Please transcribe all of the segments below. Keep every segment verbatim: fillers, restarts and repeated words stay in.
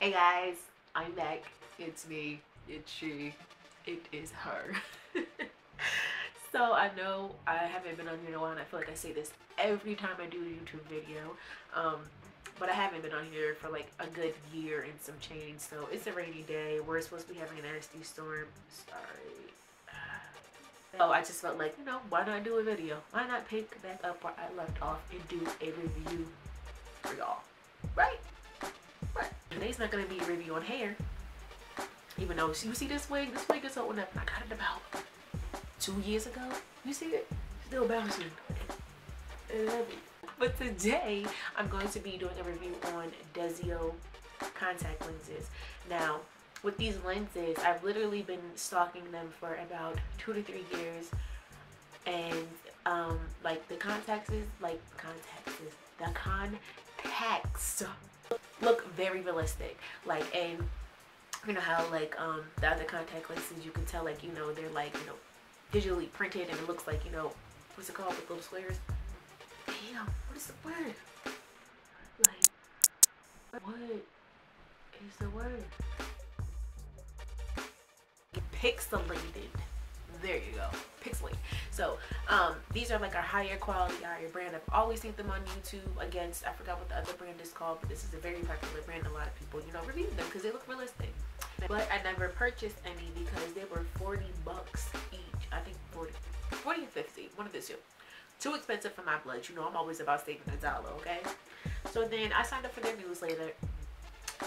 Hey guys, I'm back. It's me, it's she, it is her. So I know I haven't been on here in a while, and I feel like I say this every time I do a YouTube video, um, but I haven't been on here for like a good year and some change. So it's a rainy day. We're supposed to be having a nasty storm. Sorry. So I just felt like, you know, why not do a video? Why not pick back up where I left off and do a review for y'all, right? Right. Today's not gonna be a review on hair, even though you see this wig. This wig is old enough. I got it about two years ago. You see it? Still bouncing. I love it. But today I'm going to be doing a review on Desio contact lenses. Now, with these lenses, I've literally been stalking them for about two to three years, and um, like the contacts, like contacts, the contacts look very realistic. Like, and you know how like um, the other contact lenses, you can tell like, you know, they're like, you know, digitally printed, and it looks like, you know, what's it called, with little squares? Damn, what is the word? Like, what is the word? Pixelated. There you go. Pixelated. So um, these are like our higher quality, higher brand. I've always seen them on YouTube against, I forgot what the other brand is called, but this is a very popular brand. A lot of people, you know, review them because they look realistic. But I never purchased any because they were forty bucks each. I think forty, forty and fifty, one of the two. Too expensive for my blood. You know, I'm always about saving a dollar, okay? So then I signed up for their newsletter.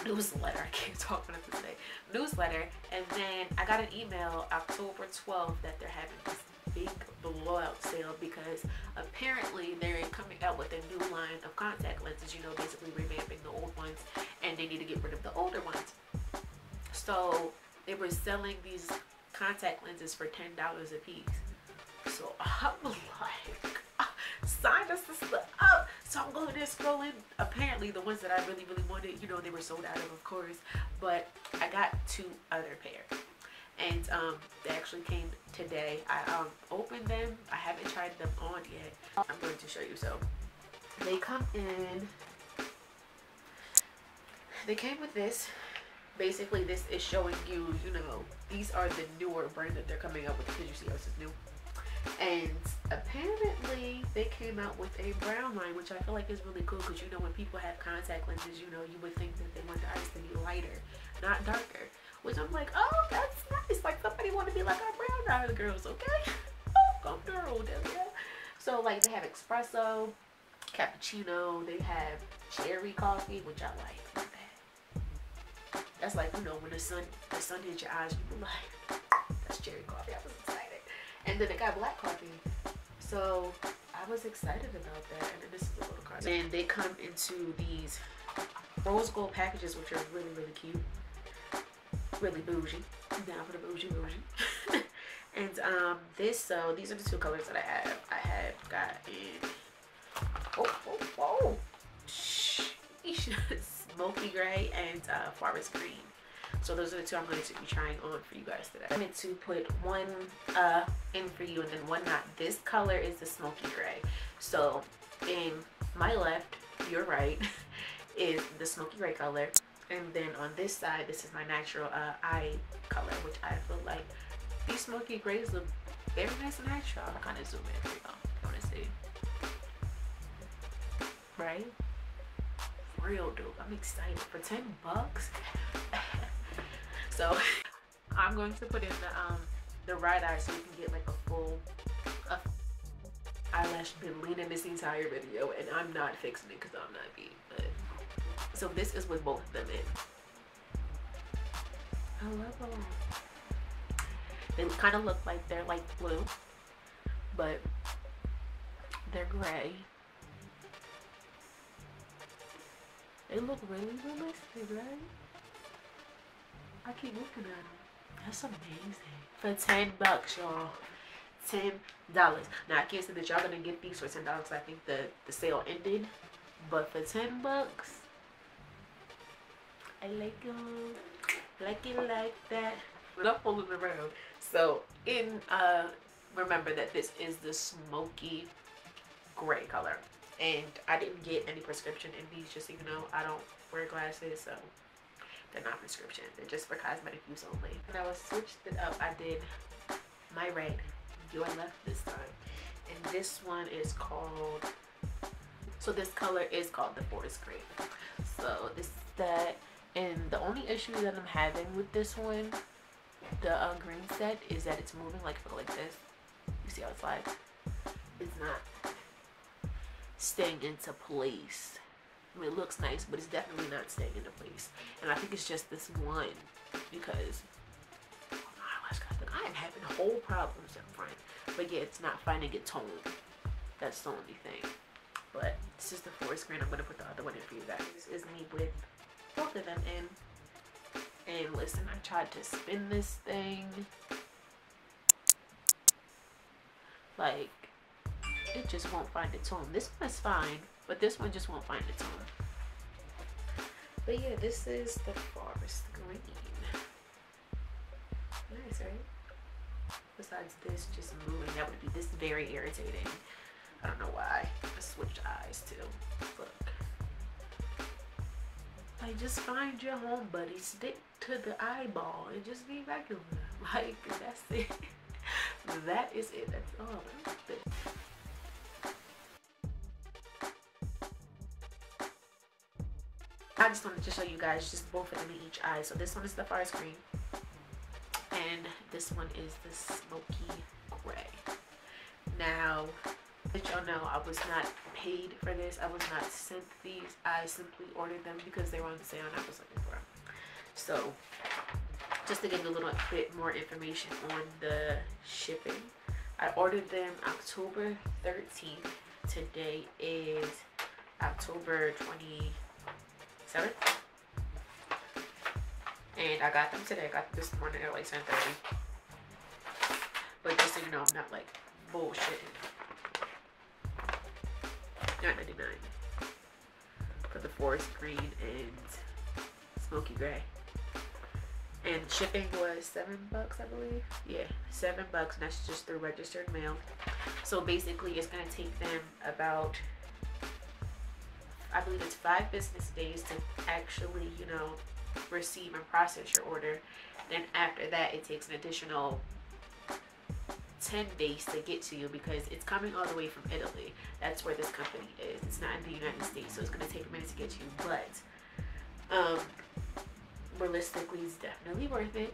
newsletter I can't talk about it today newsletter and then I got an email October twelfth that they're having this big blowout sale, because apparently they're coming out with a new line of contact lenses, you know, basically revamping the old ones, and they need to get rid of the older ones. So they were selling these contact lenses for ten dollars a piece. So I was like, sign us this up. So I'm going there scrolling. Apparently the ones that I really really wanted, you know, they were sold out of, of course, but I got two other pair, and um they actually came today. I um opened them. I haven't tried them on yet. I'm going to show you. So they come in, they came with this. Basically this is showing you, you know, these are the newer brand that they're coming up with, because you see how this is new. And apparently they came out with a brown line, which I feel like is really cool, because you know, when people have contact lenses, you know, you would think that they want their eyes to be lighter, not darker, which I'm like, oh, that's nice. Like, somebody want to be like our brown-eyed girls, okay? Oh, come through, yeah. So like they have espresso, cappuccino, they have cherry coffee, which I like. That. That's like, you know, when the sun the sun hits your eyes, you be like, that's cherry coffee. I was excited. And then it got black coffee, so I was excited about that. And then this is a little card. And they come into these rose gold packages, which are really really cute, really bougie. I'm down for the bougie bougie. And um, this, so these are the two colors that I have. I have gotten oh oh oh, sheesh, smoky gray and uh, forest green. So those are the two I'm going to be trying on for you guys today. I'm going to put one uh, in for you and then one not. This color is the smoky gray. So in my left, your right, is the smoky gray color. And then on this side, this is my natural uh, eye color, which I feel like these smoky grays look very nice and natural. I'll kind of zoom in for y'all. I want to see. Right? Real dope. I'm excited. For ten bucks? So I'm going to put in the um the right eye so you can get like a full uh, eyelash. Been leaning this entire video and I'm not fixing it because I'm not beat. But so this is with both of them in. I love them. They kind of look like they're like blue, but they're gray. They look really realistic, right? I keep looking at them. That's amazing. For ten bucks, y'all. ten dollars. Now, I can't say that y'all gonna get these for ten dollars. I think the, the sale ended. But for ten bucks, I like them. Like it like that. We're not fooling around. So, in, uh, remember that this is the smoky gray color. And I didn't get any prescription in these, just so you know, I don't wear glasses, so they're not prescription. They're just for cosmetic use only. When I was switched it up, I did my right, your left this time. And this one is called, so this color is called the Forest Grape. So this is that. And the only issue that I'm having with this one, the uh, green set, is that it's moving. Like if I go like this, you see how it slides? It's not staying into place. I mean, it looks nice, but it's definitely not staying into place. And I think it's just this one, because oh my gosh, guys, look, I am having whole problems up front. But yeah, it's not finding it toned. That's the only thing. But it's just the Forest Green. I'm gonna put the other one in for you guys. This is me with both of them in. And listen, I tried to spin this thing. Like, it just won't find its tone. This one is fine, but this one just won't find its tone. But yeah, this is the Forest Green. Nice, right? Besides this just moving, that would be this very irritating. I don't know why. I switched eyes too. Look. Like, just find your home, buddy. Stick to the eyeball and just be regular. Like, that's it. That is it. That's all. That's it. I just wanted to show you guys just both of them in each eye. So this one is the Forest Green, and this one is the Smoky Gray. Now, let y'all know I was not paid for this. I was not sent these. I simply ordered them because they were on sale and I was looking for them. So, just to give you a little bit more information on the shipping, I ordered them October thirteenth. Today is October twenty-seventh. And I got them today. I got them this morning at like seven thirty. But just so you know, I'm not like bullshitting. nine ninety-nine for the Forest Green and Smoky Gray, and shipping was seven bucks, I believe. Yeah, seven bucks, and that's just through registered mail. So basically, it's gonna take them about, I believe it's five business days to actually, you know, receive and process your order. Then after that, it takes an additional ten days to get to you because it's coming all the way from Italy. That's where this company is. It's not in the United States, so it's going to take a minute to get you, but um realistically, it's definitely worth it.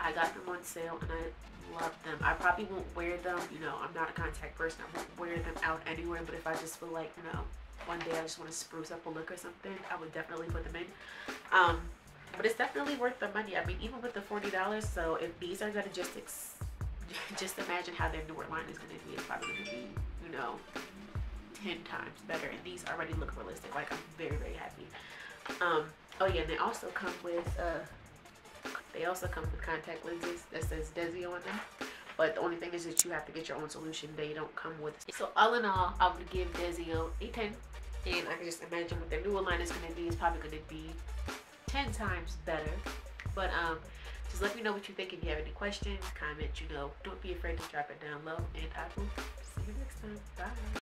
I got them on sale and I love them. I probably won't wear them, you know, I'm not a contact person. I won't wear them out anywhere, but if I just feel like, you know, one day I just want to spruce up a look or something, I would definitely put them in. Um but it's definitely worth the money. I mean, even with the forty dollars, so if these are going to just ex just imagine how their newer line is going to be. It's probably going to be, you know, ten times better, and these already look realistic. Like, I'm very very happy. Um oh yeah, and they also come with uh they also come with contact lenses that says Desio on them, but the only thing is that you have to get your own solution. They don't come with. So all in all, I would give Desio a ten, and I can just imagine what their newer line is going to be. It's probably going to be ten times better. But um just let me know what you think. If you have any questions, comment, you know, don't be afraid to drop it down low, and I will see you next time. Bye.